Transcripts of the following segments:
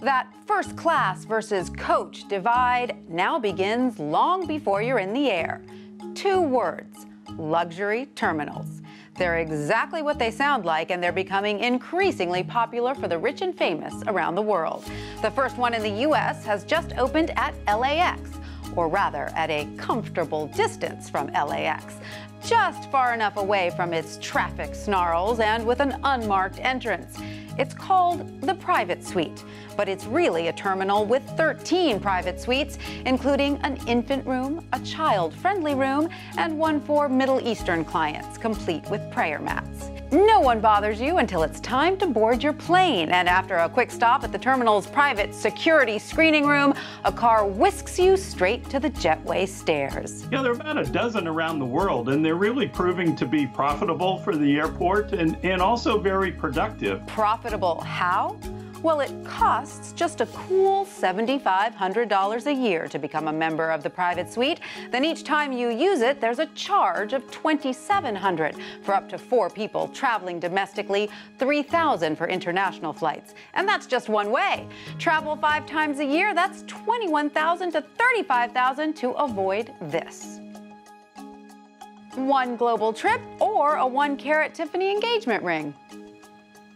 That first class versus coach divide now begins long before you're in the air. Two words, luxury terminals. They're exactly what they sound like, and they're becoming increasingly popular for the rich and famous around the world. The first one in the U.S. has just opened at LAX, or rather at a comfortable distance from LAX, just far enough away from its traffic snarls and with an unmarked entrance. It's called The Private Suite, but it's really a terminal with 13 private suites, including an infant room, a child-friendly room, and one for Middle Eastern clients, complete with prayer mats. No one bothers you until it's time to board your plane, and after a quick stop at the terminal's private security screening room, a car whisks you straight to the jetway stairs. Yeah, there are about a dozen around the world, and they're really proving to be profitable for the airport and also very productive. Profitable how? Well, it costs just a cool $7,500 a year to become a member of the Private Suite. Then each time you use it, there's a charge of $2,700 for up to 4 people traveling domestically, $3,000 for international flights. And that's just one way. Travel 5 times a year, that's $21,000 to $35,000 to avoid this. One global trip or a 1-carat Tiffany engagement ring.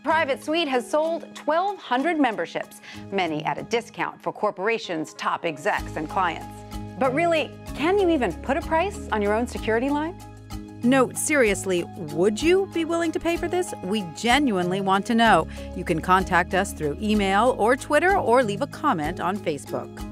Private Suite has sold 1,200 memberships, many at a discount for corporations, top execs, and clients. But really, can you even put a price on your own security line? No, seriously, would you be willing to pay for this? We genuinely want to know. You can contact us through email or Twitter or leave a comment on Facebook.